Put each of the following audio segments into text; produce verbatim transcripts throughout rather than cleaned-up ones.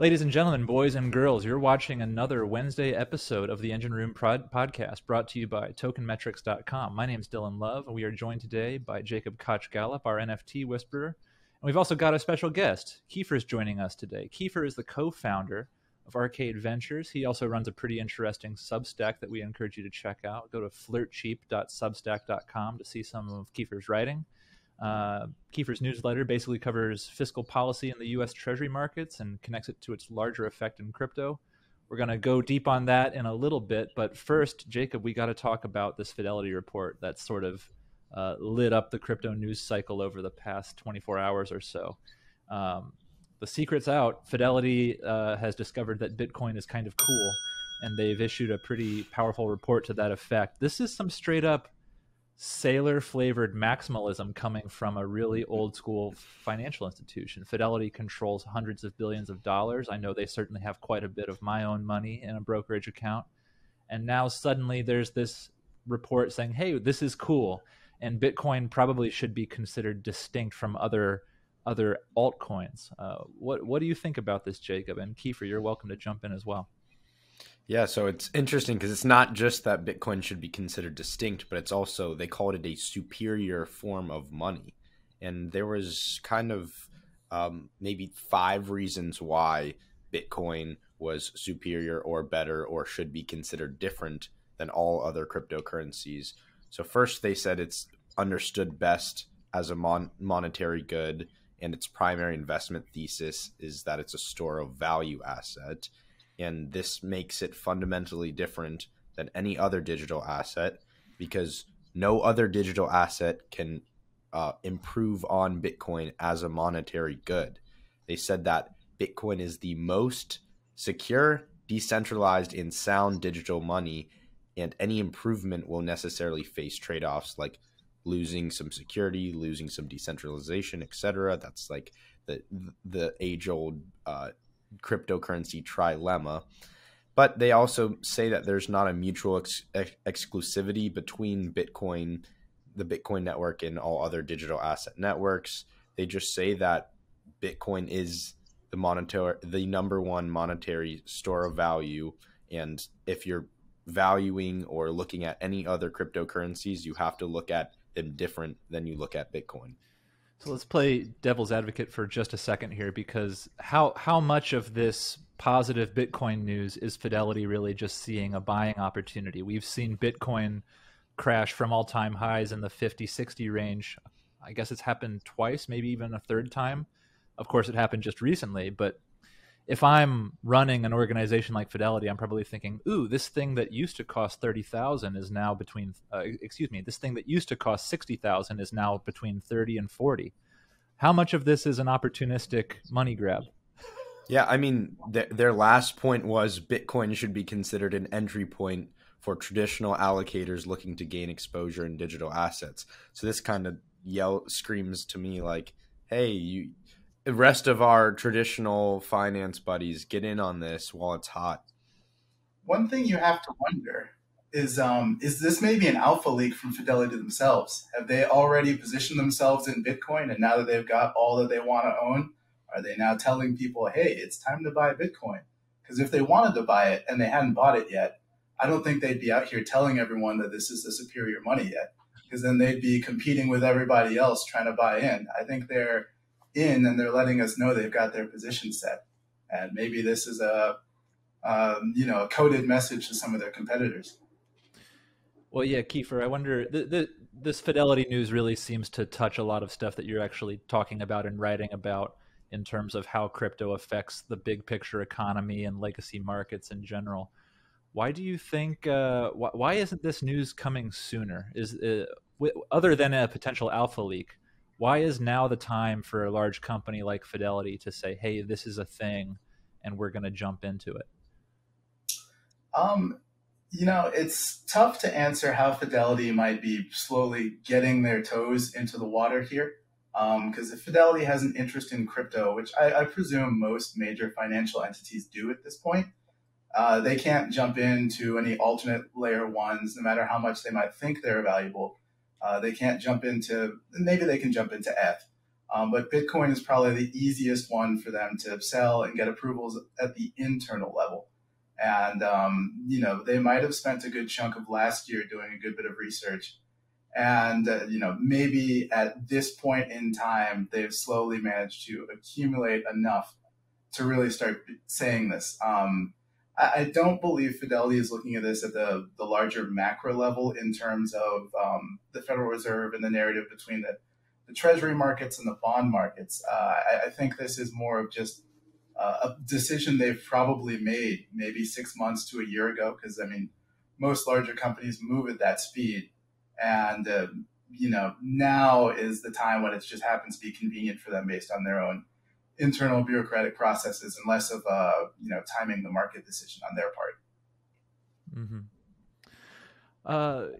Ladies and gentlemen, boys and girls, you're watching another Wednesday episode of the Engine Room Prod podcast brought to you by token metrics dot com. My name is Dylan Love, and we are joined today by Jacob Koch Gallup, our N F T whisperer. And we've also got a special guest. Kiefer is joining us today. Kiefer is the co-founder of Arcade Ventures. He also runs a pretty interesting Substack that we encourage you to check out. Go to flirt cheap dot substack dot com to see some of Kiefer's writing. Uh, Kiefer's newsletter basically covers fiscal policy in the U S Treasury markets and connects it to its larger effect in crypto. We're going to go deep on that in a little bit, but first, Jacob, we got to talk about this Fidelity report that sort of uh, lit up the crypto news cycle over the past twenty-four hours or so. Um, the secret's out. Fidelity uh, has discovered that Bitcoin is kind of cool, and they've issued a pretty powerful report to that effect. This is some straight up sailor-flavored maximalism coming from a really old-school financial institution. Fidelity controls hundreds of billions of dollars. I know they certainly have quite a bit of my own money in a brokerage account. And now suddenly there's this report saying, hey, this is cool, and Bitcoin probably should be considered distinct from other other altcoins. Uh, what, what do you think about this, Jacob? And Kiefer, you're welcome to jump in as well. Yeah, so it's interesting because it's not just that Bitcoin should be considered distinct, but it's also they called it a superior form of money. And there was kind of um, maybe five reasons why Bitcoin was superior or better or should be considered different than all other cryptocurrencies. So first, they said it's understood best as a mon monetary good, and its primary investment thesis is that it's a store of value asset. And this makes it fundamentally different than any other digital asset because no other digital asset can uh, improve on Bitcoin as a monetary good. They said that Bitcoin is the most secure, decentralized, and sound digital money, and any improvement will necessarily face trade-offs like losing some security, losing some decentralization, et cetera. That's like the, the age-old uh cryptocurrency trilemma. But they also say that there's not a mutual ex ex exclusivity between Bitcoin, the Bitcoin network, and all other digital asset networks. They just say that Bitcoin is the monetary, the number one monetary store of value. And if you're valuing or looking at any other cryptocurrencies, you have to look at them different than you look at Bitcoin. So let's play devil's advocate for just a second here, because how how much of this positive Bitcoin news is Fidelity really just seeing a buying opportunity? We've seen Bitcoin crash from all-time highs in the fifty, sixty range. I guess it's happened twice, maybe even a third time. Of course, it happened just recently. But if I'm running an organization like Fidelity, I'm probably thinking, ooh, this thing that used to cost thirty thousand is now between, uh, excuse me, this thing that used to cost sixty thousand is now between thirty and forty. How much of this is an opportunistic money grab? Yeah, I mean, th their last point was Bitcoin should be considered an entry point for traditional allocators looking to gain exposure in digital assets. So this kind of yell screams to me like, hey, you... the rest of our traditional finance buddies get in on this while it's hot. One thing you have to wonder is, um, is this maybe an alpha leak from Fidelity themselves? Have they already positioned themselves in Bitcoin? And now that they've got all that they want to own, are they now telling people, hey, it's time to buy Bitcoin? Because if they wanted to buy it and they hadn't bought it yet, I don't think they'd be out here telling everyone that this is the superior money yet, because then they'd be competing with everybody else trying to buy in. I think they're in and they're letting us know they've got their position set, and maybe this is a um, you know, a coded message to some of their competitors. Well, yeah, Kiefer, I wonder, th th this Fidelity news really seems to touch a lot of stuff that you're actually talking about and writing about in terms of how crypto affects the big picture economy and legacy markets in general. Why do you think uh, wh why isn't this news coming sooner? Is uh, w other than a potential alpha leak? Why is now the time for a large company like Fidelity to say, hey, this is a thing and we're going to jump into it? Um, you know, it's tough to answer how Fidelity might be slowly getting their toes into the water here. Because um, if Fidelity has an interest in crypto, which I, I presume most major financial entities do at this point, uh, they can't jump into any alternate layer ones, no matter how much they might think they're valuable. Uh, they can't jump into, maybe they can jump into F, um, but Bitcoin is probably the easiest one for them to sell and get approvals at the internal level. And, um, you know, they might have spent a good chunk of last year doing a good bit of research. And, uh, you know, maybe at this point in time, they've slowly managed to accumulate enough to really start saying this. Um, I, I don't believe Fidelity is looking at this at the, the larger macro level in terms of um, the Federal Reserve and the narrative between the, the Treasury markets and the bond markets. Uh, I, I think this is more of just Uh, a decision they've probably made maybe six months to a year ago, because, I mean, most larger companies move at that speed. And, uh, you know, now is the time when it just happens to be convenient for them based on their own internal bureaucratic processes and less of, uh, you know, timing the market decision on their part. Mm-hmm. Uh,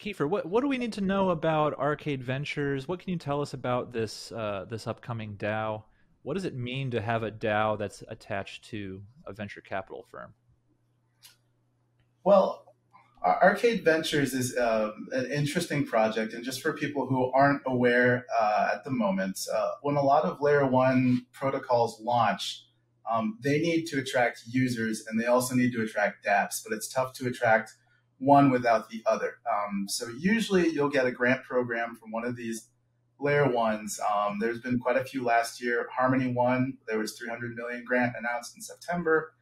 Kiefer, what, what do we need to know about Arcade Ventures? What can you tell us about this, uh, this upcoming DAO? What does it mean to have a DAO that's attached to a venture capital firm? Well, Arcade Ventures is uh, an interesting project. And just for people who aren't aware uh, at the moment, uh, when a lot of layer one protocols launch, um, they need to attract users and they also need to attract dApps, but it's tough to attract one without the other. Um, so usually you'll get a grant program from one of these layer ones. Um, there's been quite a few last year. Harmony One, there was three hundred million grant announced in September.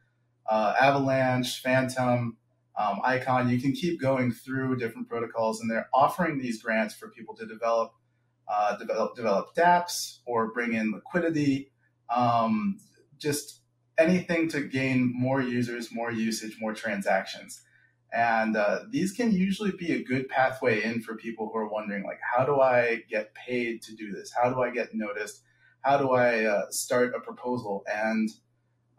Uh, Avalanche, Phantom, um, Icon. You can keep going through different protocols, and they're offering these grants for people to develop, uh, develop, develop dApps or bring in liquidity. Um, just anything to gain more users, more usage, more transactions. And uh, these can usually be a good pathway in for people who are wondering, like, how do I get paid to do this? How do I get noticed? How do I uh, start a proposal? And,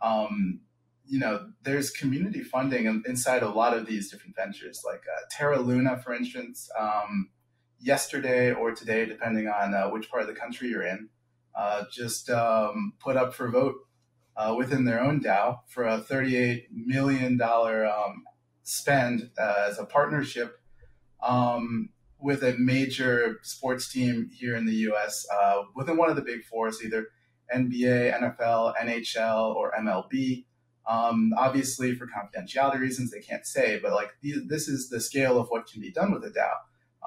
um, you know, there's community funding inside a lot of these different ventures, like uh, Terra Luna, for instance, um, yesterday or today, depending on uh, which part of the country you're in, uh, just um, put up for vote uh, within their own DAO for a thirty-eight million dollars um spend uh, as a partnership um, with a major sports team here in the U S uh, within one of the big fours, either N B A, N F L, N H L, or M L B. Um, obviously, for confidentiality reasons, they can't say, but like th this is the scale of what can be done with a DAO.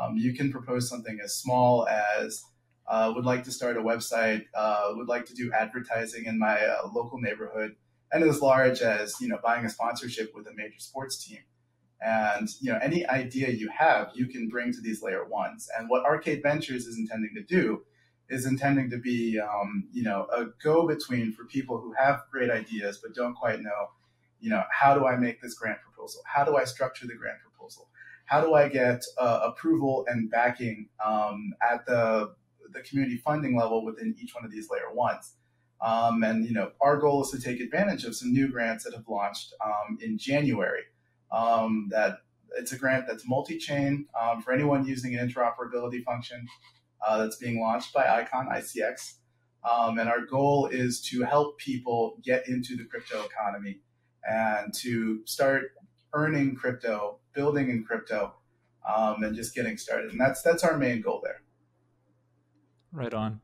Um, you can propose something as small as uh, would like to start a website, uh, would like to do advertising in my uh, local neighborhood, and as large as, you know, buying a sponsorship with a major sports team. And, you know, any idea you have, you can bring to these layer ones. And what Arcade Ventures is intending to do is intending to be, um, you know, a go-between for people who have great ideas but don't quite know, you know, how do I make this grant proposal? How do I structure the grant proposal? How do I get uh, approval and backing um, at the, the community funding level within each one of these layer ones? Um, and, you know, our goal is to take advantage of some new grants that have launched um, in January. Um, that it's a grant that's multi-chain um, for anyone using an interoperability function uh, that's being launched by Icon, I C X. Um, and our goal is to help people get into the crypto economy and to start earning crypto, building in crypto, um, and just getting started. And that's, that's our main goal there. Right on.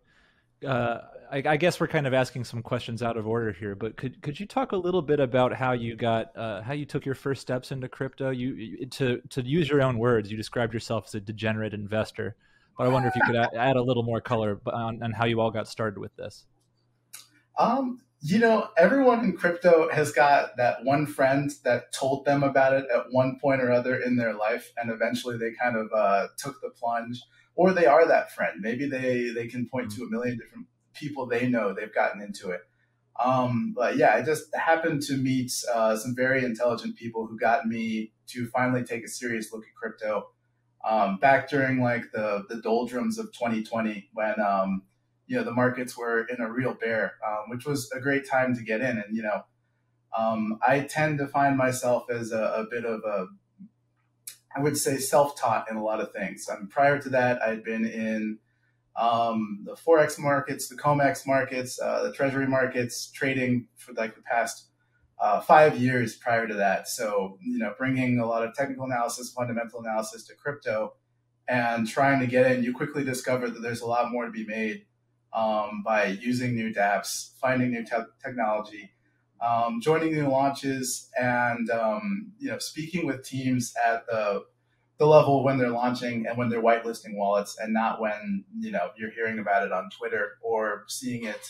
Uh, I, I guess we're kind of asking some questions out of order here, but could could you talk a little bit about how you got uh, how you took your first steps into crypto? You to to use your own words, you described yourself as a degenerate investor, but I wonder if you could add a little more color on, on how you all got started with this. Um, you know, everyone in crypto has got that one friend that told them about it at one point or other in their life, and eventually they kind of uh, took the plunge. Or they are that friend. Maybe they, they can point to a million different people they know they've gotten into it. Um, but yeah, I just happened to meet uh, some very intelligent people who got me to finally take a serious look at crypto um, back during like the, the doldrums of twenty twenty when, um, you know, the markets were in a real bear, um, which was a great time to get in. And, you know, um, I tend to find myself as a, a bit of a, I would say self-taught in a lot of things. Um, prior to that, I'd been in um, the Forex markets, the COMEX markets, uh, the Treasury markets, trading for like the past uh, five years prior to that. So, you know, bringing a lot of technical analysis, fundamental analysis to crypto and trying to get in, you quickly discover that there's a lot more to be made um, by using new dApps, finding new te technology, um, joining new launches, and um, you know, speaking with teams at the the level when they're launching and when they're whitelisting wallets, and not when you know you're hearing about it on Twitter or seeing it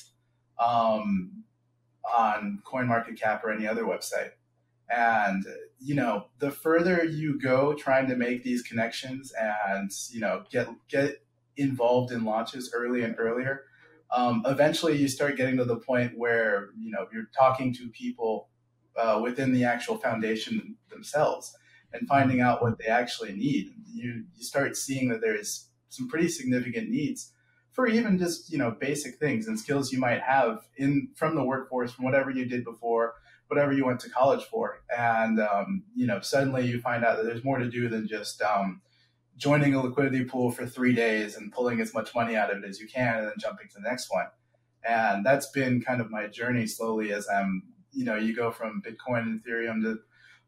um, on CoinMarketCap or any other website. And you know, the further you go trying to make these connections and you know get get involved in launches early and earlier, um, eventually you start getting to the point where you know you're talking to people uh, within the actual foundation themselves and finding out what they actually need. You you start seeing that there's some pretty significant needs for even just you know basic things and skills you might have in from the workforce, from whatever you did before, whatever you went to college for. And um, you know suddenly you find out that there's more to do than just um, joining a liquidity pool for three days and pulling as much money out of it as you can and then jumping to the next one. And that's been kind of my journey slowly as I'm, you know, you go from Bitcoin and Ethereum to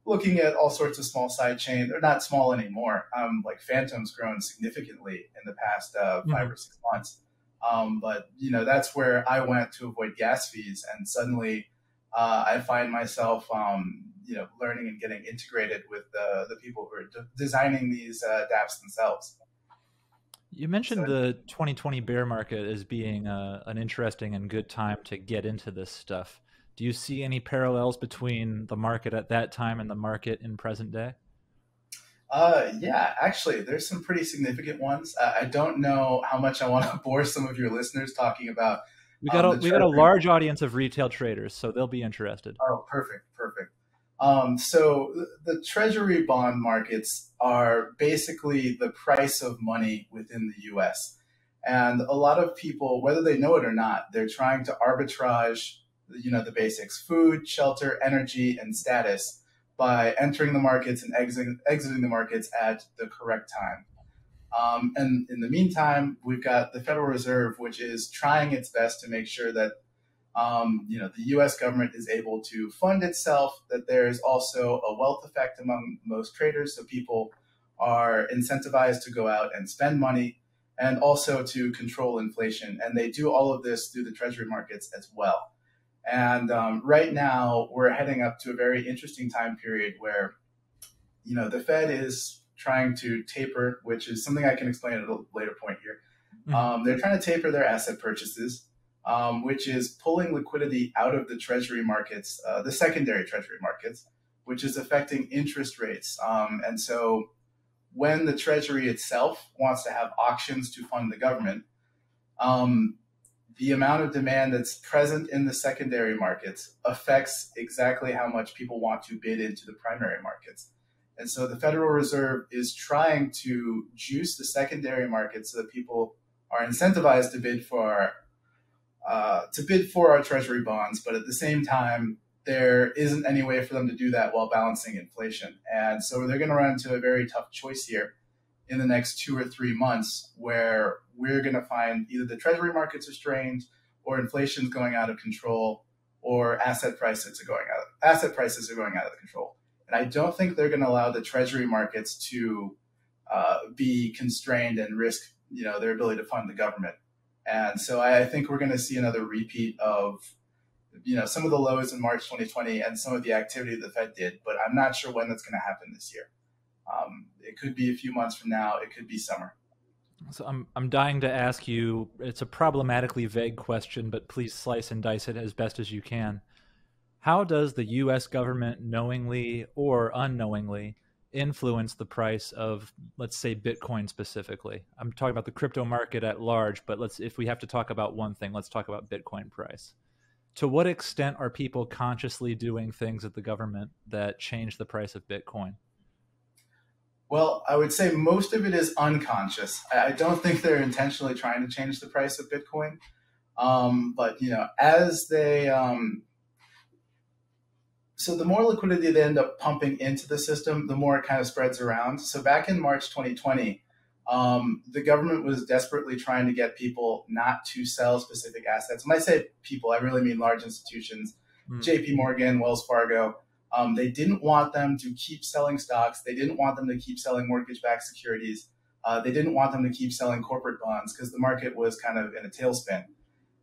looking at all sorts of small side chains. They're not small anymore. Um, like Phantom's grown significantly in the past uh, five yeah. or six months. Um, but you know, that's where I went to avoid gas fees, and suddenly uh, I find myself, um, you know, learning and getting integrated with the the people who are de designing these uh, dApps themselves. You mentioned so, the twenty twenty bear market as being a, an interesting and good time to get into this stuff. Do you see any parallels between the market at that time and the market in present day? Uh, yeah, actually, there's some pretty significant ones. Uh, I don't know how much I want to bore some of your listeners talking about. We got um, a, we got a large audience of retail traders, so they'll be interested. Oh, perfect, perfect. Um, so the treasury bond markets are basically the price of money within the U S And a lot of people, whether they know it or not, they're trying to arbitrage you know, the basics, food, shelter, energy, and status by entering the markets and exiting, exiting the markets at the correct time. Um, and in the meantime, we've got the Federal Reserve, which is trying its best to make sure that, um, you know, the U S government is able to fund itself, that there is also a wealth effect among most traders. So people are incentivized to go out and spend money, and also to control inflation. And they do all of this through the treasury markets as well. And um, right now, we're heading up to a very interesting time period where, you know, the Fed is trying to taper, which is something I can explain at a later point here. Mm-hmm. um, they're trying to taper their asset purchases, um, which is pulling liquidity out of the treasury markets, uh, the secondary treasury markets, which is affecting interest rates. Um, and so when the treasury itself wants to have auctions to fund the government, um, the amount of demand that's present in the secondary markets affects exactly how much people want to bid into the primary markets. And so the Federal Reserve is trying to juice the secondary market so that people are incentivized to bid for, uh, to bid for our treasury bonds. But at the same time, there isn't any way for them to do that while balancing inflation. And so they're going to run into a very tough choice here in the next two or three months, where we're going to find either the treasury markets are strained, or inflation's going out of control, or asset prices are going out of, asset prices are going out of control. And I don't think they're going to allow the treasury markets to uh, be constrained and risk, you know, their ability to fund the government. And so I, I think we're going to see another repeat of, you know, some of the lows in March twenty twenty and some of the activity the Fed did, but I'm not sure when that's going to happen this year. Um, it could be a few months from now. It could be summer. So I'm, I'm dying to ask you, it's a problematically vague question, but please slice and dice it as best as you can. How does the U S government knowingly or unknowingly influence the price of, let's say, Bitcoin specifically? I'm talking about the crypto market at large, but let's, if we have to talk about one thing, let's talk about Bitcoin price. To what extent are people consciously doing things at the government that change the price of Bitcoin? Well, I would say most of it is unconscious. I don't think they're intentionally trying to change the price of Bitcoin. Um, but, you know, as they, um, so the more liquidity they end up pumping into the system, the more it kind of spreads around. So back in March twenty twenty, um, the government was desperately trying to get people not to sell specific assets. When I say people, I really mean large institutions, mm. J P Morgan, Wells Fargo. Um, they didn't want them to keep selling stocks. They didn't want them to keep selling mortgage-backed securities. Uh, they didn't want them to keep selling corporate bonds because the market was kind of in a tailspin.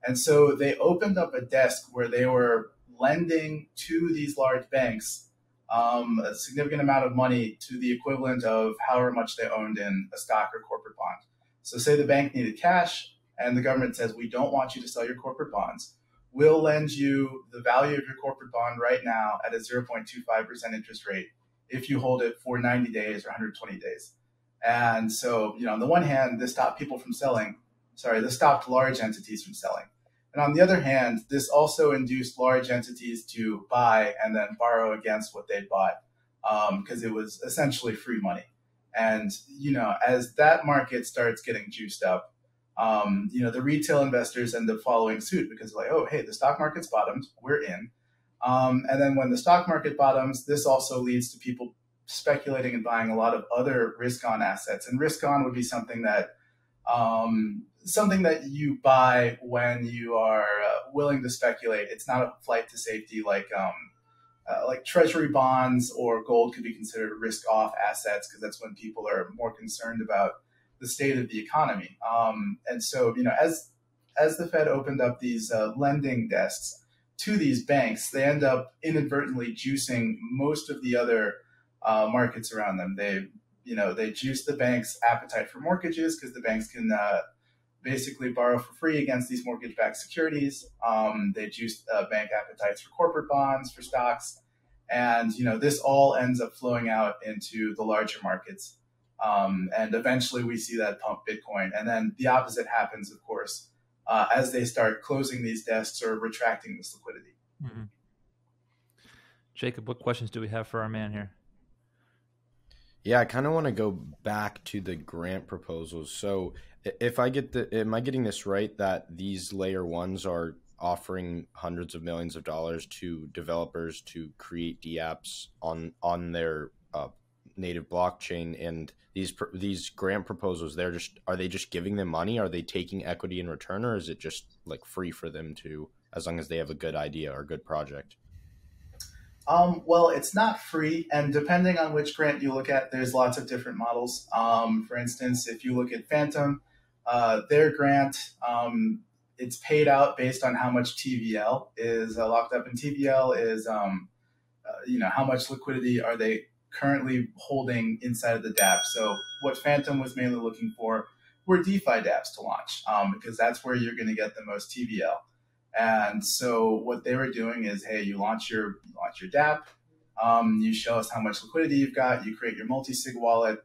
And so they opened up a desk where they were lending to these large banks um, a significant amount of money to the equivalent of however much they owned in a stock or corporate bond. So say the bank needed cash and the government says, we don't want you to sell your corporate bonds. We'll lend you the value of your corporate bond right now at a zero point two five percent interest rate if you hold it for ninety days or one hundred twenty days. And so, you know, on the one hand, this stopped people from selling. Sorry, this stopped large entities from selling. And on the other hand, this also induced large entities to buy and then borrow against what they bought because um, it was essentially free money. And, you know, as that market starts getting juiced up, um, you know, the retail investors end up following suit because like, oh, hey, the stock market's bottomed, we're in. Um, and then when the stock market bottoms, this also leads to people speculating and buying a lot of other risk-on assets. And risk-on would be something that um, something that you buy when you are uh, willing to speculate. It's not a flight to safety like um, uh, like treasury bonds or gold could be considered risk-off assets because that's when people are more concerned about the state of the economy. Um, and so, you know, as as the Fed opened up these uh, lending desks to these banks, they end up inadvertently juicing most of the other Uh, markets around them. They, you know, they juice the bank's appetite for mortgages because the banks can uh, basically borrow for free against these mortgage-backed securities. Um, they juice uh, bank appetites for corporate bonds, for stocks, and you know this all ends up flowing out into the larger markets. Um, and eventually, we see that pump Bitcoin, and then the opposite happens, of course, uh, as they start closing these desks or retracting this liquidity. Mm-hmm. Jacob, what questions do we have for our man here? Yeah, I kind of want to go back to the grant proposals. So if I get the, am I getting this right, that these layer ones are offering hundreds of millions of dollars to developers to create dApps on, on their uh, native blockchain, and these, these grant proposals, they're just, are they just giving them money? Are they taking equity in return, or is it just like free for them to, as long as they have a good idea or a good project? Um, well, it's not free, and depending on which grant you look at, there's lots of different models. Um, for instance, if you look at Phantom, uh, their grant, um, it's paid out based on how much T V L is uh, locked up, and T V L is, um, uh, you know, how much liquidity are they currently holding inside of the dApp. So what Phantom was mainly looking for were DeFi dApps to launch, um, because that's where you're going to get the most T V L. And so what they were doing is, hey, you launch your you launch your dApp, um, you show us how much liquidity you've got, you create your multi-sig wallet,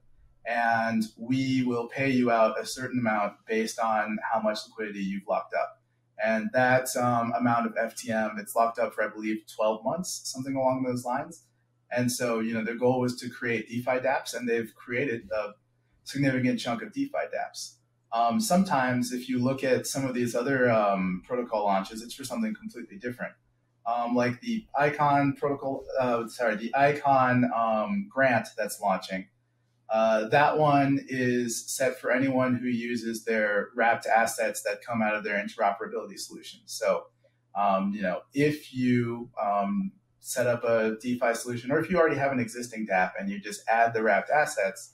and we will pay you out a certain amount based on how much liquidity you've locked up. And that um, amount of F T M, it's locked up for, I believe, twelve months, something along those lines. And so, you know, their goal was to create DeFi dApps, and they've created a significant chunk of DeFi dApps. Um, sometimes if you look at some of these other um, protocol launches, it's for something completely different. Um, like the Icon protocol, uh, sorry, the Icon um, grant that's launching. Uh, that one is set for anyone who uses their wrapped assets that come out of their interoperability solution. So, um, you know, if you um, set up a DeFi solution, or if you already have an existing dApp and you just add the wrapped assets,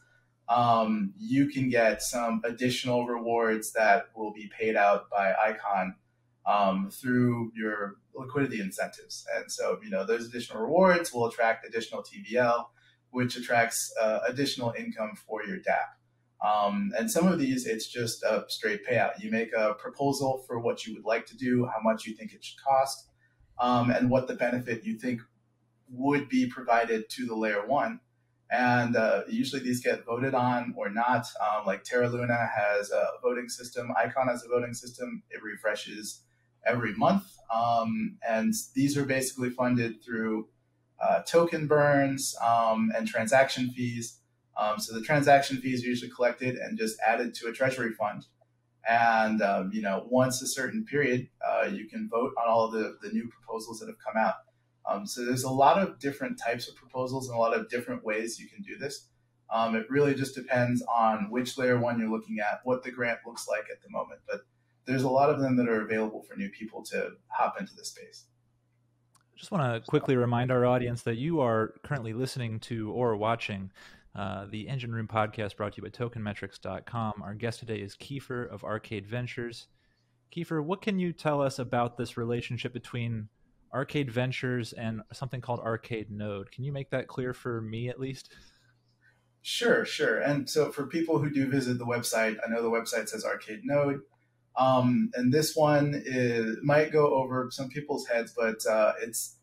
Um, you can get some additional rewards that will be paid out by Icon um, through your liquidity incentives. And so, you know, those additional rewards will attract additional T V L, which attracts uh, additional income for your dApp. Um, and some of these, it's just a straight payout. You make a proposal for what you would like to do, how much you think it should cost, um, and what the benefit you think would be provided to the layer one. And uh, usually these get voted on or not. Um, like Terra Luna has a voting system. Icon has a voting system. It refreshes every month. Um, and these are basically funded through uh, token burns um, and transaction fees. Um, so the transaction fees are usually collected and just added to a treasury fund. And um, you know, once a certain period, uh, you can vote on all of the, the new proposals that have come out. Um, so there's a lot of different types of proposals and a lot of different ways you can do this. Um, it really just depends on which layer one you're looking at, what the grant looks like at the moment. But there's a lot of them that are available for new people to hop into the space. I just want to quickly remind our audience that you are currently listening to or watching Uh, the Engine Room podcast brought to you by token metrics dot com. Our guest today is Kiefer of Arcade Ventures. Kiefer, what can you tell us about this relationship between Arcade Ventures and something called Arcade Node? Can you make that clear for me at least? Sure, sure. And so for people who do visit the website, I know the website says Arcade Node. Um, and this one is, might go over some people's heads, but uh, it's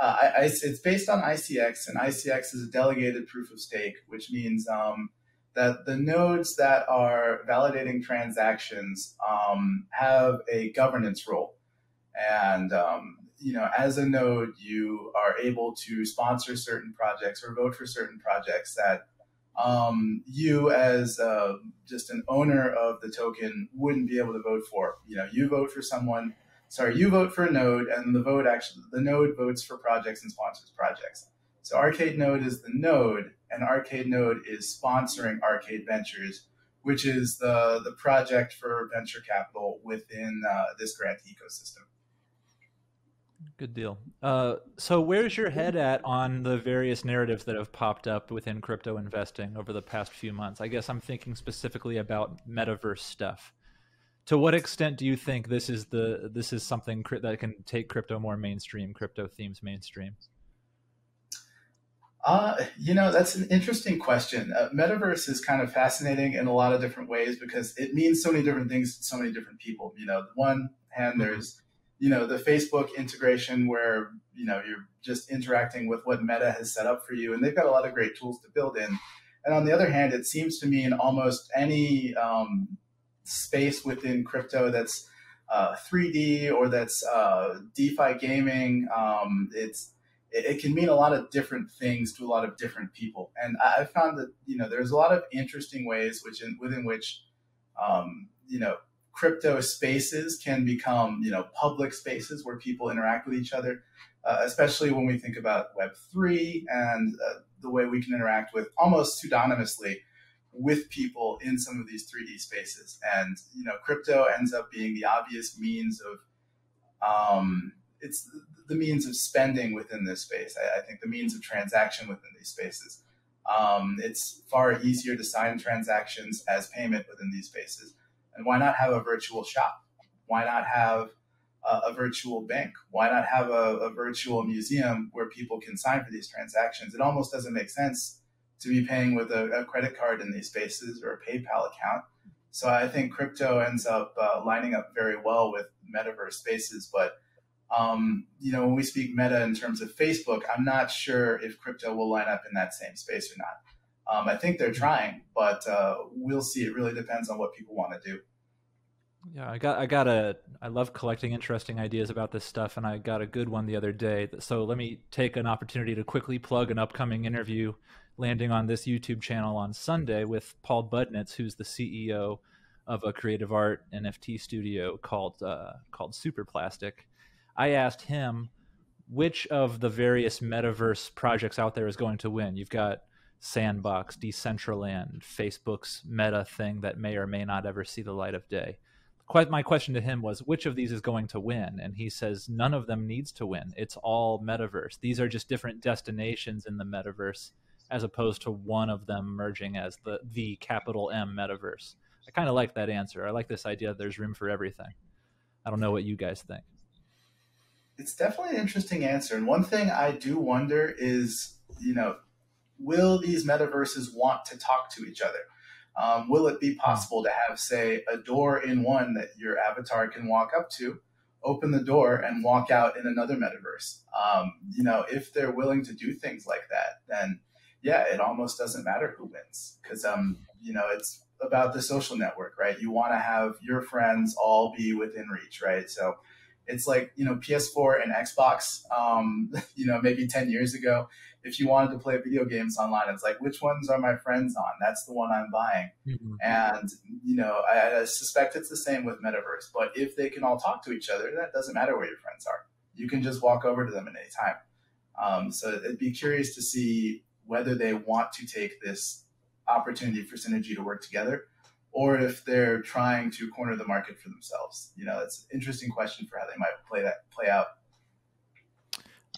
uh, I, I, it's based on I C X, and I C X is a delegated proof of stake, which means um, that the nodes that are validating transactions um, have a governance role. And, um, you know, as a node, you are able to sponsor certain projects or vote for certain projects that um, you as uh, just an owner of the token wouldn't be able to vote for. You know, you vote for someone, sorry, you vote for a node, and the vote actually, the node votes for projects and sponsors projects. So Arcade Node is the node, and Arcade Node is sponsoring Arcade Ventures, which is the, the project for venture capital within uh, this grant ecosystem. Good deal. Uh, so where's your head at on the various narratives that have popped up within crypto investing over the past few months? I guess I'm thinking specifically about metaverse stuff. To what extent do you think this is the this is something that can take crypto more mainstream, crypto themes mainstream? Uh, you know, that's an interesting question. Uh, metaverse is kind of fascinating in a lot of different ways because it means so many different things to so many different people. You know, on one hand, there's, you know, the Facebook integration where, you know, you're just interacting with what Meta has set up for you. And they've got a lot of great tools to build in. And on the other hand, it seems to me in almost any um, space within crypto that's uh, three D or that's uh, DeFi gaming, um, it's it, it can mean a lot of different things to a lot of different people. And I found that, you know, there's a lot of interesting ways which in, within which, um, you know, crypto spaces can become, you know, public spaces where people interact with each other, uh, especially when we think about Web three and uh, the way we can interact with almost pseudonymously with people in some of these three D spaces. And, you know, crypto ends up being the obvious means of, um, it's the means of spending within this space. I, I think the means of transaction within these spaces. Um, it's far easier to sign transactions as payment within these spaces. And why not have a virtual shop? Why not have a, a virtual bank? Why not have a, a virtual museum where people can sign for these transactions? It almost doesn't make sense to be paying with a, a credit card in these spaces or a PayPal account. So I think crypto ends up uh, lining up very well with metaverse spaces. But, um, you know, when we speak meta in terms of Facebook, I'm not sure if crypto will line up in that same space or not. Um, I think they're trying, but uh, we'll see. It really depends on what people want to do. Yeah, I got, I got a, I love collecting interesting ideas about this stuff, and I got a good one the other day. So let me take an opportunity to quickly plug an upcoming interview landing on this YouTube channel on Sunday with Paul Budnitz, who's the C E O of a creative art N F T studio called uh, called Superplastic. I asked him which of the various metaverse projects out there is going to win. You've got Sandbox, Decentraland, Facebook's Meta thing that may or may not ever see the light of day. Quite my question to him was, which of these is going to win? And he says, none of them needs to win. It's all metaverse. These are just different destinations in the metaverse, as opposed to one of them merging as the, the capital M metaverse. I kind of like that answer. I like this idea that there's room for everything. I don't know what you guys think. It's definitely an interesting answer. And one thing I do wonder is, you know, will these metaverses want to talk to each other? Um, will it be possible to have, say, a door in one that your avatar can walk up to, open the door, and walk out in another metaverse? Um, you know, if they're willing to do things like that, then, yeah, it almost doesn't matter who wins because, um, you know, it's about the social network, right? You want to have your friends all be within reach, right? So it's like, you know, P S four and Xbox, um, you know, maybe ten years ago, if you wanted to play video games online, it's like, which ones are my friends on? That's the one I'm buying. Mm-hmm. And, you know, I, I suspect it's the same with metaverse, but if they can all talk to each other, that doesn't matter where your friends are. You can just walk over to them at any time. Um, so it'd be curious to see whether they want to take this opportunity for synergy to work together, or if they're trying to corner the market for themselves. You know, it's an interesting question for how they might play that play out.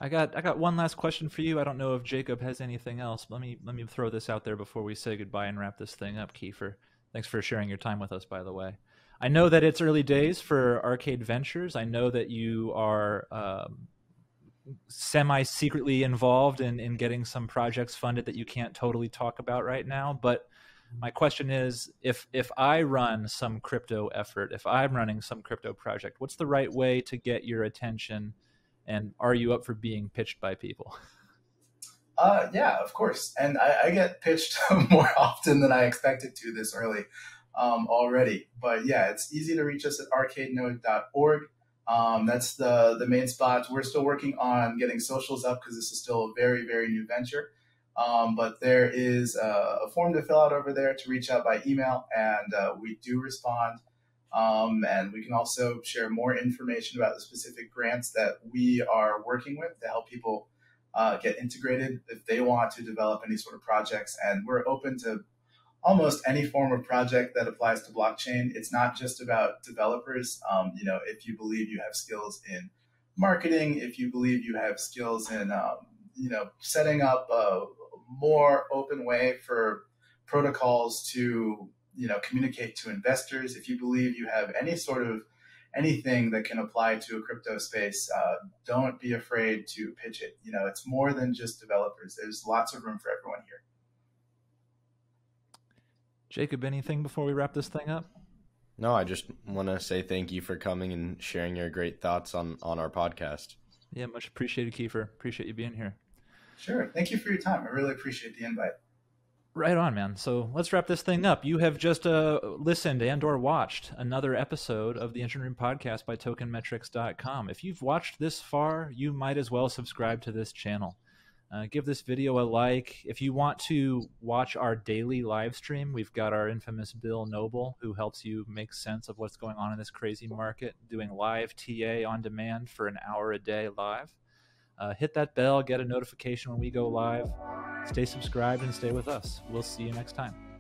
I got I got one last question for you. I don't know if Jacob has anything else. Let me let me throw this out there before we say goodbye and wrap this thing up, Kiefer. Thanks for sharing your time with us, by the way. I know that it's early days for Arcade Ventures. I know that you are um, semi-secretly involved in, in getting some projects funded that you can't totally talk about right now. But my question is, if if I run some crypto effort, if I'm running some crypto project, what's the right way to get your attention? And are you up for being pitched by people? Uh, yeah, of course. And I, I get pitched more often than I expected to this early um, already. But yeah, it's easy to reach us at arcade node dot org. Um, that's the, the main spot. We're still working on getting socials up because this is still a very, very new venture. Um, but there is a, a form to fill out over there to reach out by email, and uh, we do respond. Um, and we can also share more information about the specific grants that we are working with to help people uh, get integrated if they want to develop any sort of projects. And we're open to almost any form of project that applies to blockchain. It's not just about developers. Um, you know, if you believe you have skills in marketing, if you believe you have skills in, um, you know, setting up a more open way for protocols to, you know, communicate to investors. If you believe you have any sort of anything that can apply to a crypto space, uh, don't be afraid to pitch it. You know, it's more than just developers. There's lots of room for everyone here. Jacob, anything before we wrap this thing up? No, I just want to say thank you for coming and sharing your great thoughts on, on our podcast. Yeah, much appreciated, Kiefer. Appreciate you being here. Sure. Thank you for your time. I really appreciate the invite. Right on, man. So let's wrap this thing up. You have just uh, listened and or watched another episode of the Engine Room podcast by token metrics dot com. If you've watched this far, you might as well subscribe to this channel. Uh, give this video a like. If you want to watch our daily live stream, we've got our infamous Bill Noble, who helps you make sense of what's going on in this crazy market, doing live T A on demand for an hour a day live. Uh, hit that bell, get a notification when we go live. Stay subscribed and stay with us. We'll see you next time.